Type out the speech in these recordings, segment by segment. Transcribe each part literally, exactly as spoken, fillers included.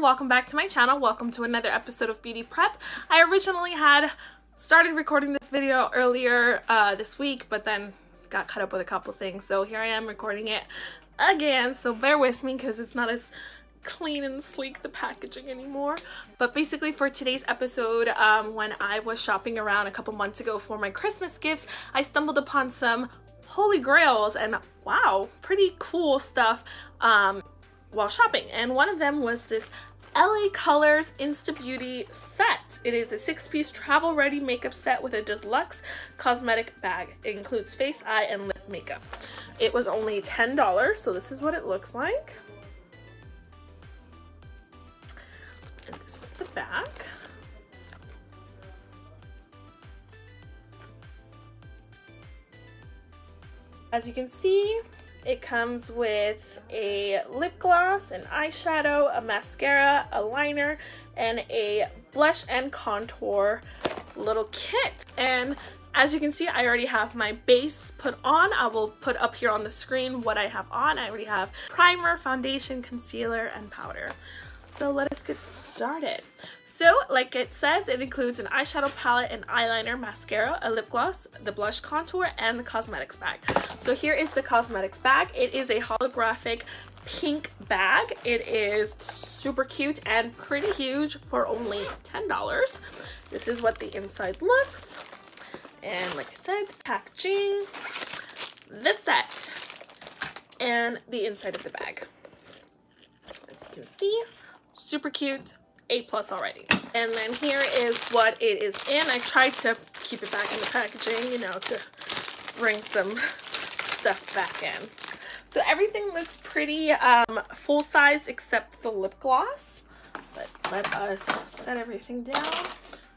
Welcome back to my channel. Welcome to another episode of Beauty Prep. I originally had started recording this video earlier uh, this week, but then got caught up with a couple things. So here I am recording it again. So bear with me because it's not as clean and sleek, the packaging, anymore. But basically for today's episode, um, when I was shopping around a couple months ago for my Christmas gifts, I stumbled upon some holy grails and wow, pretty cool stuff um, while shopping. And one of them was this L A Colors Insta Beauty set. It is a six-piece travel-ready makeup set with a deluxe cosmetic bag. It includes face, eye, and lip makeup. It was only ten dollars, so this is what it looks like. And this is the back. As you can see, it comes with a lip gloss, an eyeshadow, a mascara, a liner, and a blush and contour little kit. And as you can see, I already have my base put on. I will put up here on the screen what I have on. I already have primer, foundation, concealer, and powder. So let us get started. So, like it says, it includes an eyeshadow palette, an eyeliner, mascara, a lip gloss, the blush contour, and the cosmetics bag. So here is the cosmetics bag. It is a holographic pink bag. It is super cute and pretty huge for only ten dollars. This is what the inside looks. And like I said, packaging, the set, and the inside of the bag. As you can see, super cute. A plus already. And then here is what it is in. I tried to keep it back in the packaging, you know, to bring some stuff back in. So everything looks pretty um, full-sized except the lip gloss. But let us set everything down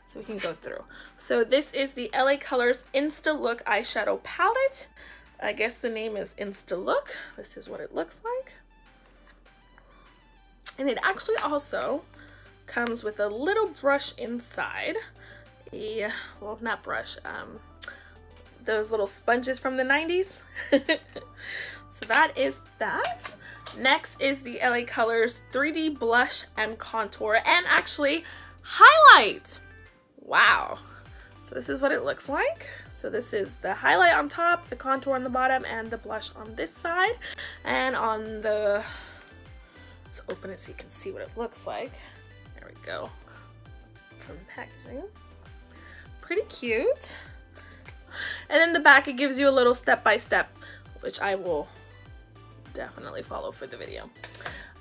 so we can go through. So this is the L A Colors Insta Look Eyeshadow Palette. I guess the name is Insta Look. This is what it looks like. And it actually also comes with a little brush inside. Yeah, well, not brush, um, those little sponges from the nineties. So that is that. Next is the L A Colors three D Blush and Contour, and actually highlight. Wow. So this is what it looks like. So this is the highlight on top, the contour on the bottom, and the blush on this side. And on the, let's open it so you can see what it looks like. There we go, from packaging. Pretty cute. And then the back, it gives you a little step-by-step, -step, which I will definitely follow for the video.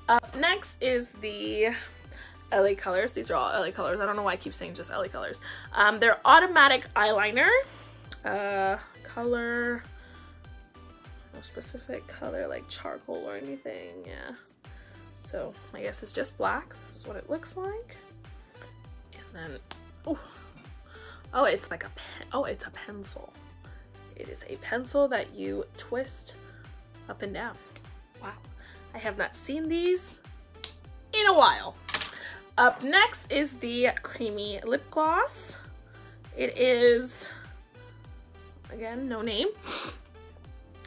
Up next is the L A Colors. These are all L A Colors. I don't know why I keep saying just L A Colors. Um, they're automatic eyeliner. Uh, color, no specific color like charcoal or anything, yeah. So I guess it's just black. This is what it looks like. And then, oh, oh, it's like a pen. Oh, it's a pencil. It is a pencil that you twist up and down. Wow, I have not seen these in a while. Up next is the creamy lip gloss. It is, again, no name.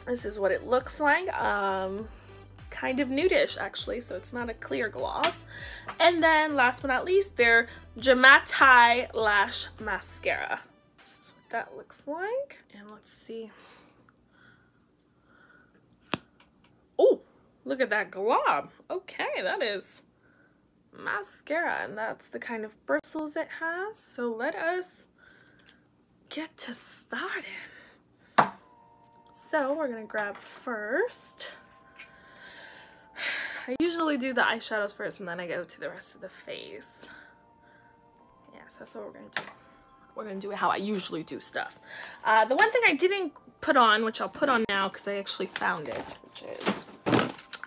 This is what it looks like. Um. It's kind of nudish actually, so it's not a clear gloss. And then last but not least, their Dramatai Lash Mascara. This is what that looks like. And let's see. Oh, look at that glob. Okay, that is mascara, and that's the kind of bristles it has. So let us get to starting. So we're gonna grab first. I usually do the eyeshadows first and then I go to the rest of the face. Yeah, so that's what we're gonna do. We're gonna do it how I usually do stuff. Uh, the one thing I didn't put on, which I'll put on now because I actually found it, which is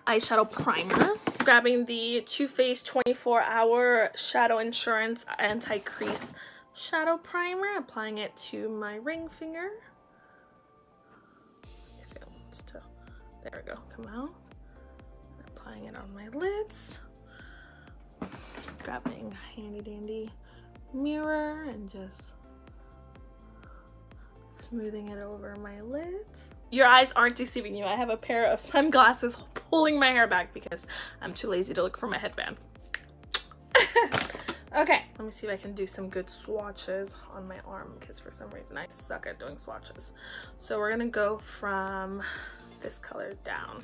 eyeshadow primer. Grabbing the Too Faced twenty-four hour Shadow Insurance Anti-Crease Shadow Primer. Applying it to my ring finger. If it wants to. There we go. Come out. Applying it on my lids. Grabbing handy dandy mirror and just smoothing it over my lids. Your eyes aren't deceiving you. I have a pair of sunglasses pulling my hair back because I'm too lazy to look for my headband. Okay, let me see if I can do some good swatches on my arm because for some reason I suck at doing swatches. So we're gonna go from this color down.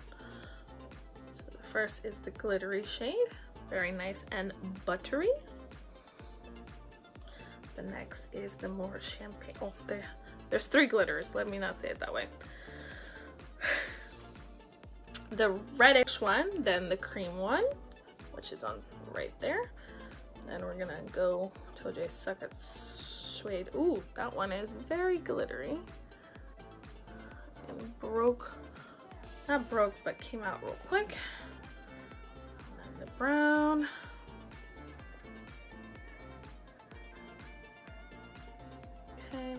So the first is the glittery shade. Very nice and buttery. The next is the more champagne. Oh, there, there's three glitters. Let me not say it that way. The reddish one, then the cream one, which is on right there. And we're gonna go. Told you I suck at suede. Ooh, that one is very glittery. And broke, not broke, but came out real quick. And then the brown. Okay.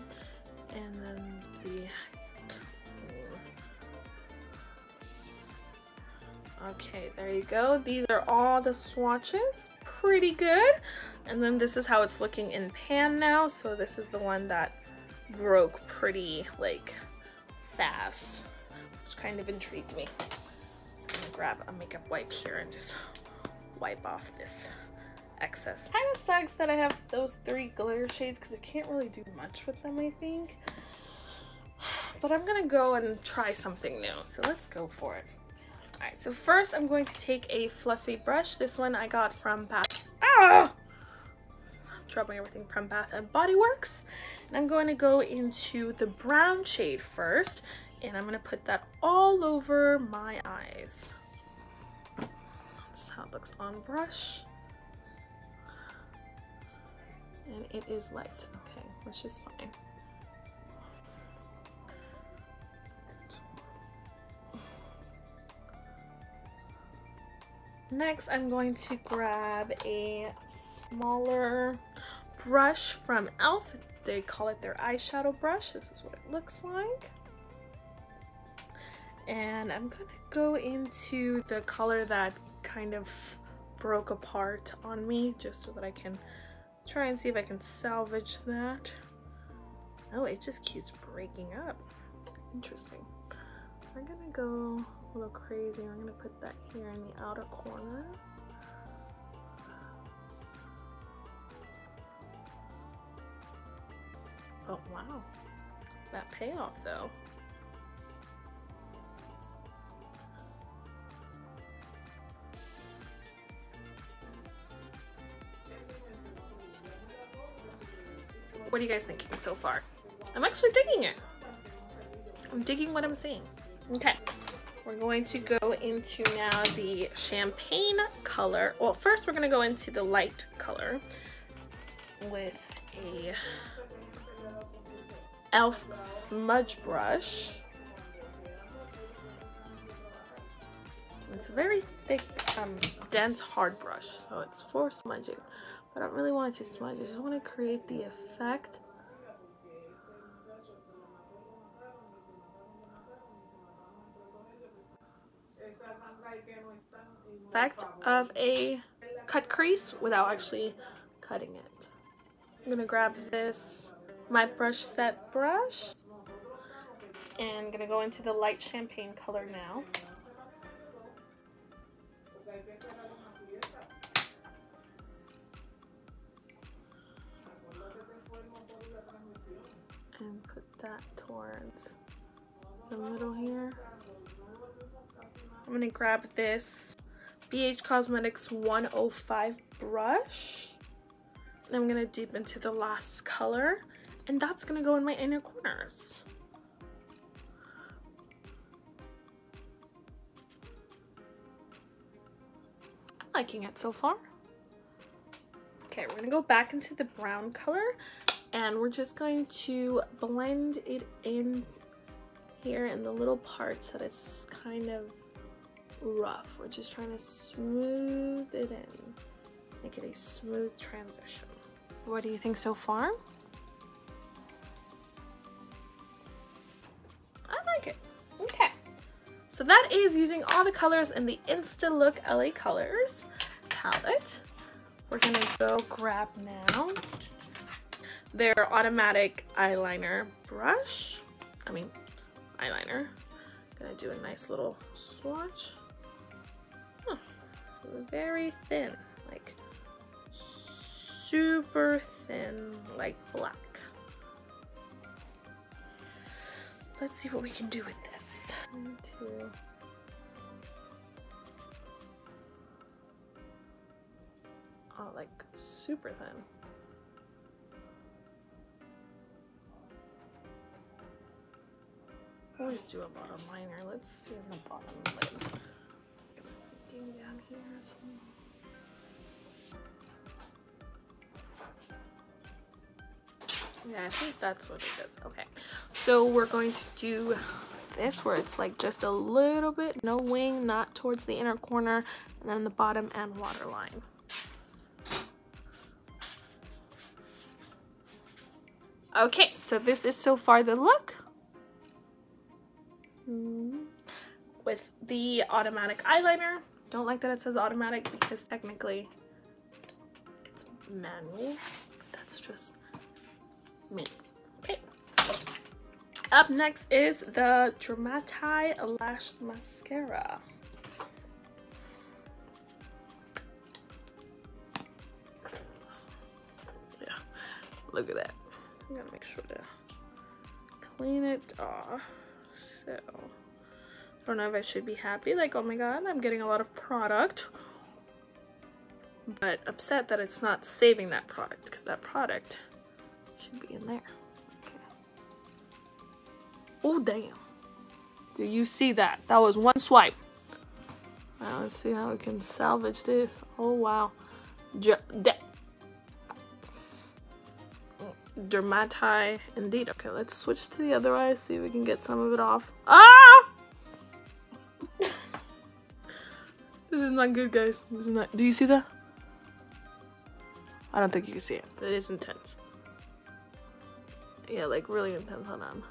And then the okay, there you go. These are all the swatches. Pretty good. And then this is how it's looking in pan now. So this is the one that broke pretty like fast, which kind of intrigued me. So I'm gonna grab a makeup wipe here and just wipe off this excess. Kind of sucks that I have those three glitter shades because I can't really do much with them, I think. But I'm gonna go and try something new. So let's go for it. Alright, so first I'm going to take a fluffy brush. This one I got from Bath. Ah! Dropping everything from Bath and Body Works. And I'm going to go into the brown shade first. And I'm going to put that all over my eyes. That's how it looks on brush. And it is light, okay, which is fine. Next, I'm going to grab a smaller brush from e l f. They call it their eyeshadow brush. This is what it looks like. And I'm gonna go into the color that kind of broke apart on me, just so that I can try and see if I can salvage that. Oh, it just keeps breaking up. Interesting. We're gonna go a little crazy. I'm gonna put that here in the outer corner. Oh wow, that payoff though. What are you guys thinking so far? I'm actually digging it. I'm digging what I'm seeing. Okay. We're going to go into now the champagne color. Well, first we're going to go into the light color with a e l f smudge brush. It's a very thick, um, dense, hard brush, so it's for smudging. But I don't really want it to smudge. I just want to create the effect. Effect of a cut crease without actually cutting it. I'm gonna grab this my brush set brush and I'm gonna go into the light champagne color now. And put that towards the middle here. I'm gonna grab this B H Cosmetics one oh five brush and I'm gonna deep into the last color and that's gonna go in my inner corners. I'm liking it so far. Okay, we're gonna go back into the brown color and we're just going to blend it in here in the little parts that it's kind of rough. We're just trying to smooth it in, make it a smooth transition. What do you think so far? I like it. Okay. So that is using all the colors in the Insta Look L A Colors palette. We're gonna go grab now their automatic eyeliner brush. I mean, eyeliner. Gonna do a nice little swatch. Huh. Very thin, like super thin, like black. Let's see what we can do with this. One, two. Oh, like super thin. Always do a bottom liner. Let's see in the bottom lid. Getting down here as well. Yeah, I think that's what it is. Okay, so we're going to do this where it's like just a little bit, no wing, not towards the inner corner, and then the bottom and waterline. Okay, so this is so far the look. With the automatic eyeliner. Don't like that it says automatic because technically it's manual. That's just me. Okay. Up next is the Dramatai Lash Mascara. Yeah, look at that. I'm gonna make sure to clean it off. So, I don't know if I should be happy, like, oh my god, I'm getting a lot of product, but upset that it's not saving that product, because that product should be in there. Okay. Oh, damn. Do you see that? That was one swipe. Now, let's see how we can salvage this. Oh, wow. Dermatai indeed. Okay, let's switch to the other eye, see if we can get some of it off. Ah! This is not good, guys. This is not. Do you see that? I don't think you can see it, but it is intense. Yeah, like really intense. Hold on.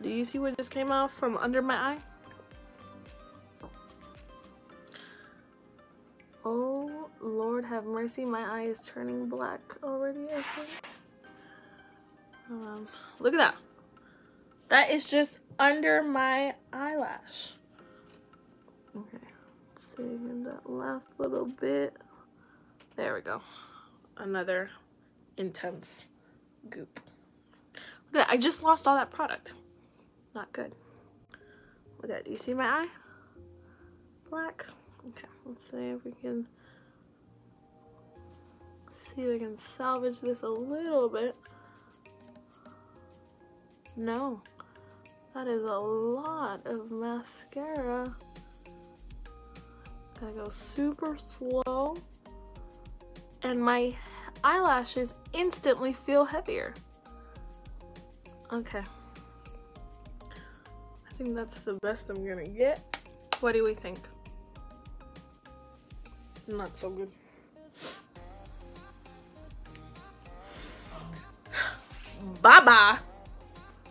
Do you see what just came off from under my eye? Oh, Lord have mercy, my eye is turning black already, I think. Um, look at that. That is just under my eyelash. Okay, saving that last little bit. There we go. Another intense goop. Look at that, I just lost all that product. Not good. Look at that, do you see my eye? Black. Okay, let's see if we can see if I can salvage this a little bit. No, that is a lot of mascara. Gotta go super slow, and my eyelashes instantly feel heavier. Okay, I think that's the best I'm gonna get. What do we think? Not so good. Bye bye.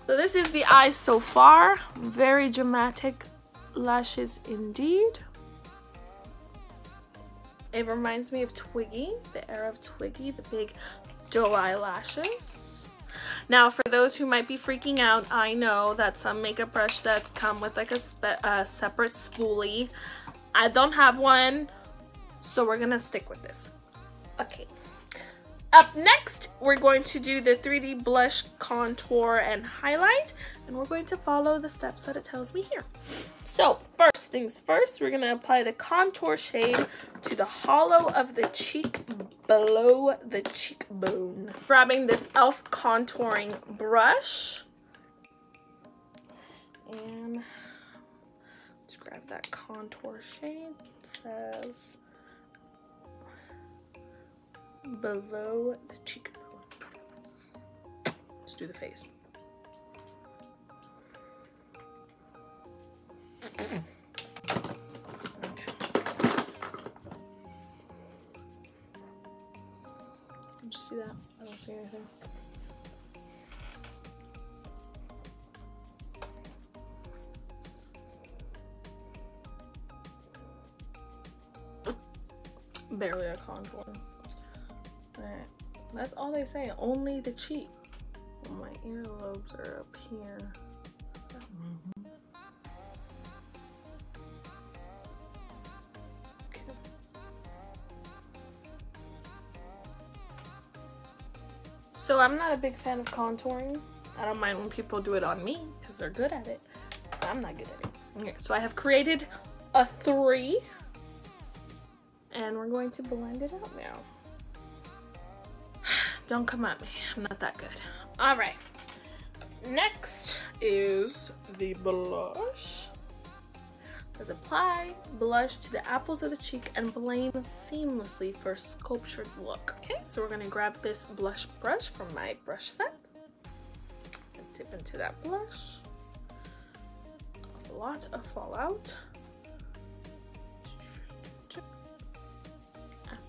So this is the eyes so far. Very dramatic lashes indeed. It reminds me of Twiggy, the era of Twiggy, the big doe eye lashes. Now, for those who might be freaking out, I know that some makeup brush sets come with like a, spe a separate spoolie. I don't have one. So we're gonna stick with this. Okay. Up next, we're going to do the three D blush, contour, and highlight. And we're going to follow the steps that it tells me here. So first things first, we're gonna apply the contour shade to the hollow of the cheek below the cheekbone. Grabbing this e l f contouring brush. And let's grab that contour shade. It says below the cheekbone. Let's do the face. Okay. Did you see that? I don't see anything. Barely a contour. Alright, that's all they say, only the cheek. Well, my earlobes are up here. Mm-hmm. Okay. So I'm not a big fan of contouring. I don't mind when people do it on me because they're good at it, but I'm not good at it. Okay, so I have created a three. And we're going to blend it out now. Don't come at me, I'm not that good. All right, next is the blush. Let's apply blush to the apples of the cheek and blend seamlessly for a sculptured look. Okay, so we're gonna grab this blush brush from my brush set and dip into that blush. A lot of fallout.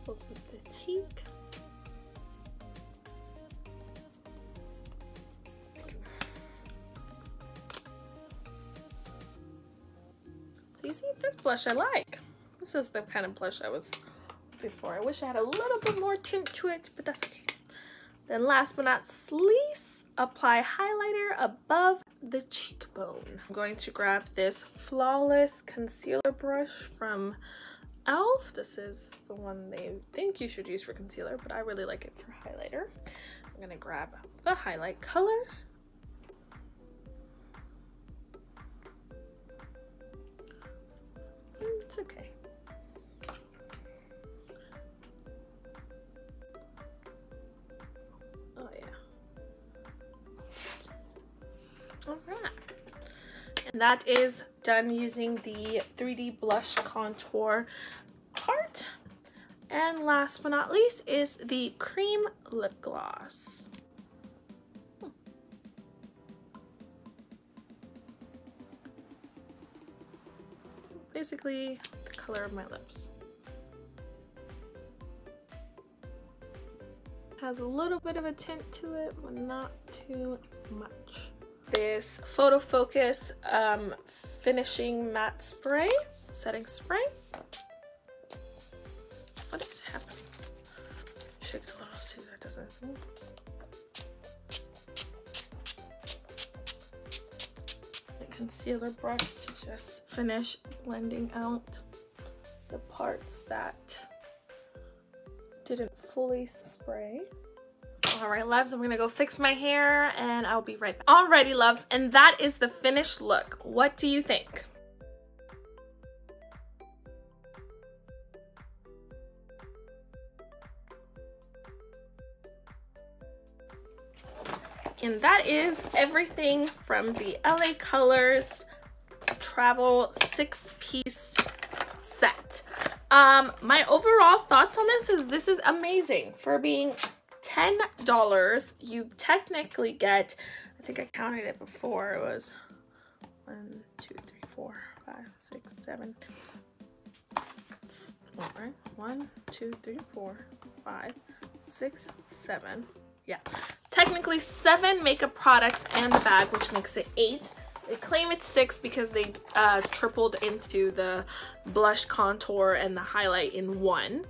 With the cheek. So you see, this blush I like. This is the kind of blush I was before. I wish I had a little bit more tint to it, but that's okay. Then last but not least, apply highlighter above the cheekbone. I'm going to grab this Flawless Concealer brush from e l f. This is the one they think you should use for concealer, but I really like it for highlighter. I'm gonna grab the highlight color. It's okay. Oh yeah. All right. And that is done using the three D blush contour part. And last but not least is the cream lip gloss. Hmm. Basically, the color of my lips. Has a little bit of a tint to it, but not too much. This Photo Focus um, finishing matte spray, setting spray. What is happening? Shake it a little, see if that doesn't move. The concealer brush to just finish blending out the parts that didn't fully spray. Alright loves, I'm gonna go fix my hair and I'll be right back. Alrighty loves, and that is the finished look. What do you think? And that is everything from the L A Colors travel six-piece set. Um, my overall thoughts on this is this is amazing. For being ten dollars, you technically get, I think I counted it before, it was one, two, three, four, five, six, seven. Right. One, two, three, four, five, six, seven. Yeah. Technically seven makeup products and the bag, which makes it eight. They claim it's six because they uh, tripled into the blush, contour, and the highlight in one,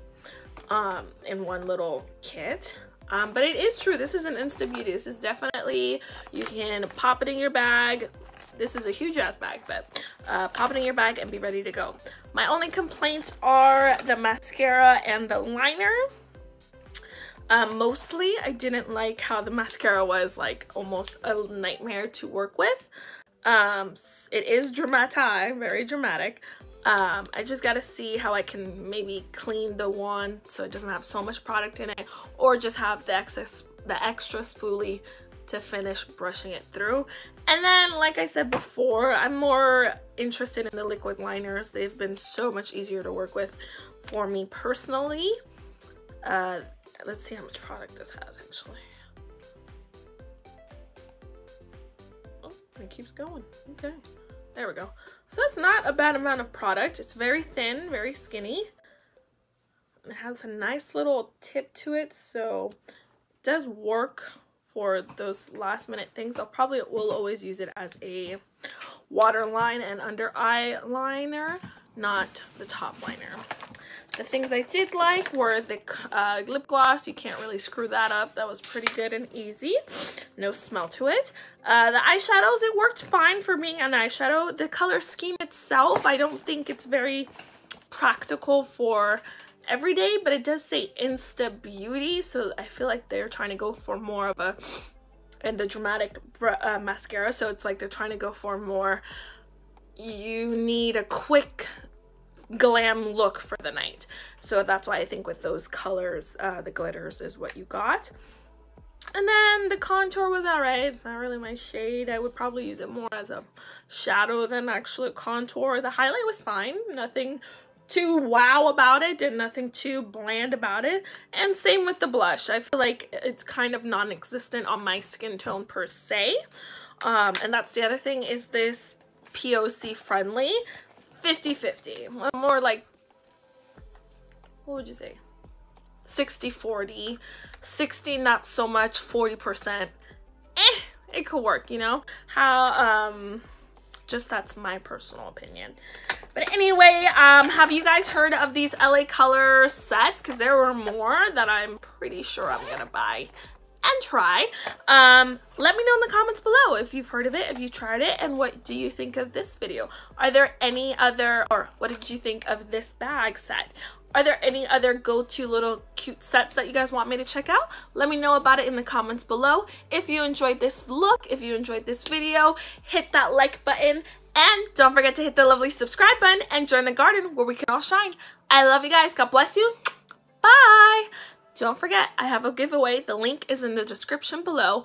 um, in one little kit. Um, but it is true, this is an Insta Beauty. This is definitely, you can pop it in your bag. This is a huge ass bag, but uh, pop it in your bag and be ready to go. My only complaints are the mascara and the liner. Um, mostly, I didn't like how the mascara was like almost a nightmare to work with. Um, it is dramatic, very dramatic. Um, I just gotta see how I can maybe clean the wand so it doesn't have so much product in it, or just have the excess, the extra spoolie to finish brushing it through. And then, like I said before, I'm more interested in the liquid liners. They've been so much easier to work with for me personally. Uh, let's see how much product this has actually. Oh, it keeps going. Okay. There we go. So it's not a bad amount of product. It's very thin, very skinny. It has a nice little tip to it, so it does work for those last minute things. I'll probably will always use it as a waterline and under eye liner, not the top liner. The things I did like were the uh, lip gloss. You can't really screw that up. That was pretty good and easy. No smell to it. Uh, the eyeshadows, it worked fine for being an eyeshadow. The color scheme itself, I don't think it's very practical for every day, but it does say Insta Beauty, so I feel like they're trying to go for more of a, and the dramatic uh, mascara, so it's like they're trying to go for more, you need a quick glam look for the night. So that's why I think with those colors, uh, the glitters is what you got. And then the contour was alright. It's not really my shade. I would probably use it more as a shadow than actually a contour. The highlight was fine. Nothing too wow about it, did nothing too bland about it. And same with the blush. I feel like it's kind of non-existent on my skin tone per se. Um, and that's the other thing, is this P O C friendly, fifty fifty, more like, what would you say, sixty forty, sixty not so much, forty percent, eh, it could work, you know, how, um, just that's my personal opinion. But anyway, um, have you guys heard of these L A Color sets? Because there were more that I'm pretty sure I'm going to buy and try. Um, let me know in the comments below if you've heard of it, if you tried it, and what do you think of this video? Are there any other, or what did you think of this bag set? Are there any other go-to little cute sets that you guys want me to check out? Let me know about it in the comments below. If you enjoyed this look, if you enjoyed this video, hit that like button. And don't forget to hit the lovely subscribe button and join the garden where we can all shine. I love you guys. God bless you. Bye. Don't forget, I have a giveaway. The link is in the description below.